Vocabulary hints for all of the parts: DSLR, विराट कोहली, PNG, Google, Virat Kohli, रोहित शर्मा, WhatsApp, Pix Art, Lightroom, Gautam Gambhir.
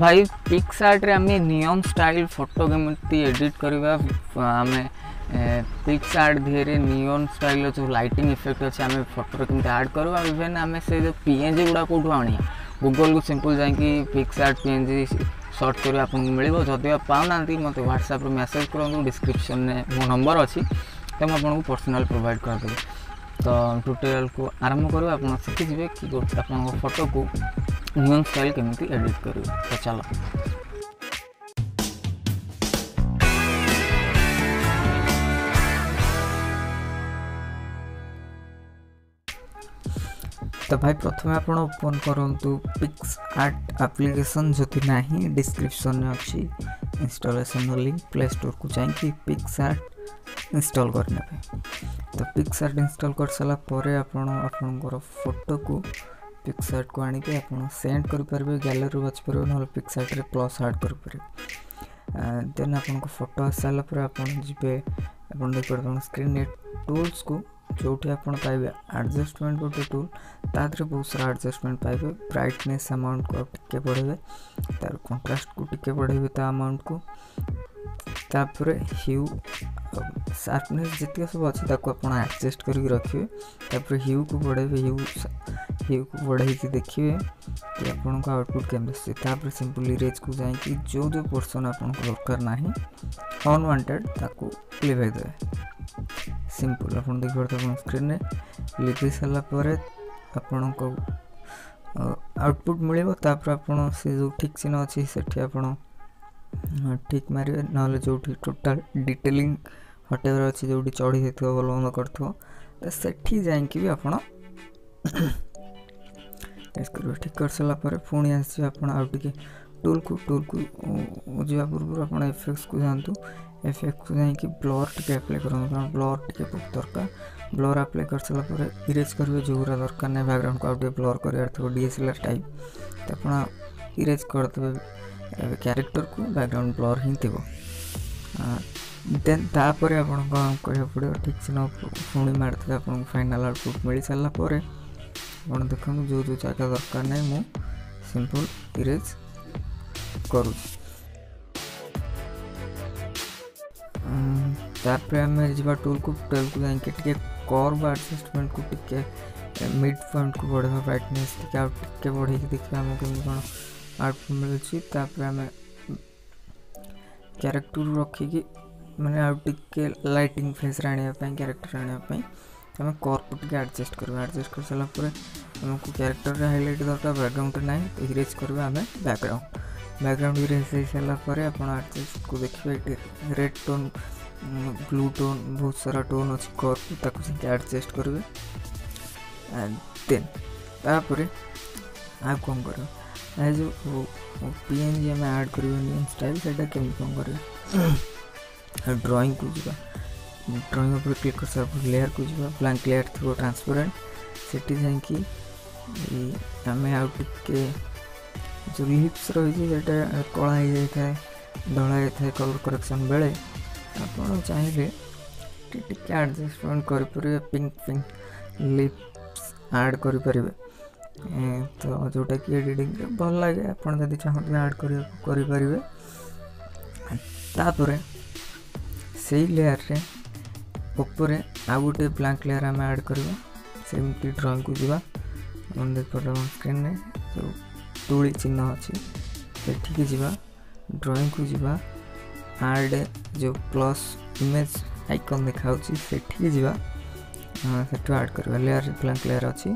भाई pics art रे आमे नियम स्टाइल फोटो केमती एडिट करबा आमे पिक्स आर्ट धीरे नियम स्टाइल जो लाइटिंग इफेक्ट अछि आमे फोटो रे केमती ऐड करबा इवन आमे से जो पीएनजी गुडा कोठु आणी गूगल को सिंपल जाय कि पिक्स आर्ट पीएनजी सर्च करबा आपन मिलबो जदि पाउ नांती मते WhatsApp रे मैसेज करंतु डिस्क्रिप्शन ने मो नंबर अछि त हम आपन को पर्सनल प्रोवाइड कर देबो। तो ट्यूटोरियल को आरंभ करबा आपन सीखि जेबे कि आपन को फोटो को नियम स्टाइल केमती एडिट करबो। तो चलो तो भाई प्रथम आप ओपन करूँ पिक्स आर्ट एप्लिकेशन जो ना डिस्क्रिप्शन में अच्छी इंस्टॉलेशन लिंक प्ले स्टोर को जाकि पिक्स आर्ट इंस्टॉल करने। तो पिक्स आर्ट इंस्टॉल कर सारा पर फोटो को पिक्स आर्ट को आनिके सेंड करेंगे गैलरी बाज पारे ना पिक्स आर्ट प्लस आर्ट करें। देन आप फोटो आ सारापर आप स्क्रीन टूल्स को जोटी आपन पाइबे एडजस्टमेंट गोटे टूल तादरे बहुत सारा एडजस्टमेंट पाइबे ब्राइटनेस अमाउंट को टिके बढ़ेबे तार कंट्रास्ट को टिके बढ़ेबे ता अमाउंट को तापर ह्यू शार्पनेस जितका सब अछि ताको आपन एडजस्ट करिक रखिबे तापर ह्यू को बढ़ेबे ह्यू को बढ़ाई के देखिबे कि आपन को आउटपुट केम दिसि। तापर सिंपल इरेज को जाई कि जो पोर्शन आपन को दरकार नाही अनवांटेड ताको क्लियर देबे सिंपल आप देखिए स्क्रीन में लिखी सारापर आपण को आउटपुट मिले तापर से जो ठीक चिन्ह अच्छी से ठीक मारे ना जो टोटाल डिटेलिंग हटेबार अच्छे जो चढ़ी जाइए भल बंद कर ठीक कर सारापर पुणी आसके टूल को जावा पूर्व अपना एफेक्ट्स को जातु एफेक्ट्स को जाकि ब्लर टी आप्लाय करूँ कारण ब्लर टी दरकार ब्लर आप्लाय कर सारापर इरेज करेंगे जो गुरा दरकार ना बैकग्राउंड को आगे ब्लर करार थोड़ा डीएसएलआर टाइप तो आप इरेज करदे क्यारेक्टर को बैकग्राउंड ब्लर हिं थी। देन तापर आपको पड़ो ठीक से पुणी मारते आपको फाइनाल आउटपुट मिल सारापर आप देखो जो जो जगह दरकार ना मुझे सिंपल इरेज करूँ टूल को जाके कर्व एडजस्टमेंट को मिड पॉइंट को बढ़ा ब्राइटनेस टे बढ़े देखा आमको कौन आउटपुट मिलूँ तापर आम क्यारेक्टर रखिकी मैंने आउटे लाइटिंग फेस आने क्यारेक्टर आने आम कर्व को एडजस्ट करवा एडजस्ट कर सारापर आमको क्यारेक्टर हाइलाइट दरकार बैकग्राउंड ना तो इरेज करवा आम बैकग्राउंड इरेज हो सारापर आप आर्टिस्ट को देखिए रेड टोन ब्लू टोन बहुत सारा टोन अच्छी कर्व एडजस्ट करेंगे। देन तापर आप कौन कर जो पीएनजी आम ऐड करें स्टाइल से कम कौन कर ड्राइंग को जी ड्राइंग उपर क्लिक कर सारा लेयर को जी ब्लैंक लेयर थी ट्रांसपेरेंट सेटी जाकि आम आउटे जो लिप्स रही है कला हो जाए धला जाए कलर करेक्शन बेले आप चाहिए एडजस्टमेंट करें पिंक पिंक लिप्स ऐड करें तो जोटा कि एडिटिंग भल लगे आप चाहते ऐड करें तापर से लेयर रे ऊपर आ गोटे ब्लैंक लेयर आम ऐड करें सेमती ड्राइंग को जी देखो स्क्रीन में जो टूली चिन्ह अच्छी से जीवा ड्राइंग को जीवा आड जो प्लस इमेज आइकन देखा से ऐड करवा लेयर ब्लैंक लेयर अच्छी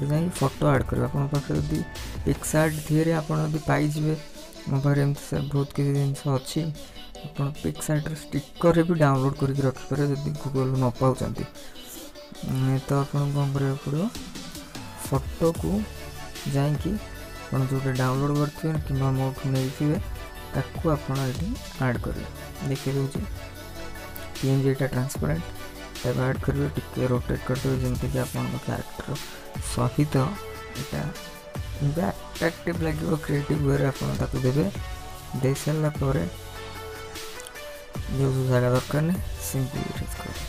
से फोटो ऐड करवा आप पाखे पिक्स आर्ट धीरे आपड़ी पाइबे मो पाखे एमती बहुत किसी जिन अच्छी आप पिक्स आर्ट स्टिकर भी डाउनलोड करके रखिपर जब गूगल न पाँच तो आप कौन करा पड़ो फोटो को जाकि आप जो डाउनलोड करते हैं कि मोट नहीं ताकू आड करेंगे देखिए पीएनजीटा ट्रांसपेरेंट तक ऐड करेंगे टी रोटेट करदे जमीक क्यारेक्टर सहित यहाँ आट्राक्टिव लगे क्रिएटिव वे आपको देवे दे सारापर जो जो जगह दरकार ना सिंपल इरेज कर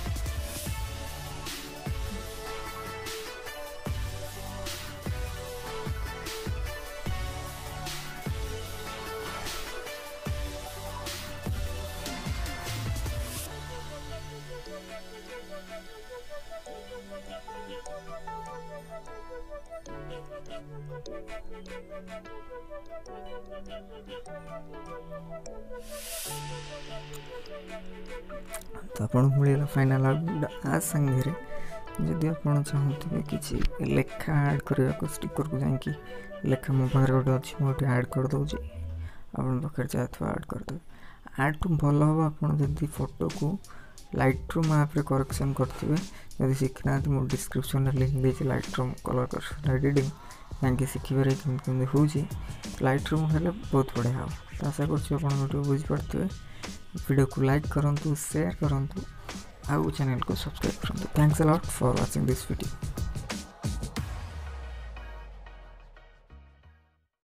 तो आपण मिलला फाइनल आ संगे जदि आप चाहूँ किसी लेखा आड करने स्टिकर को जाकि लेखा मो पाखे गोटे अच्छी मुझे आड करदे आपण पाखे जाए आड करदे आड टू भल हम आप जब फोटो को लाइटरूम आप्रे करेक्शन करेंगे जब शिखिना मुझे डिस्क्रिप्शन लिख दे लाइटरूम कलर करेक्शन एडिटिंग जैसे शिखिबार कमी हो लाइटरूम हेल्ले बहुत बढ़िया हाँ तो आशा कर बुझीपे वीडियो को लाइक करूँ शेयर करूँ और चैनल को सब्सक्राइब करें। Thanks a lot for watching this video.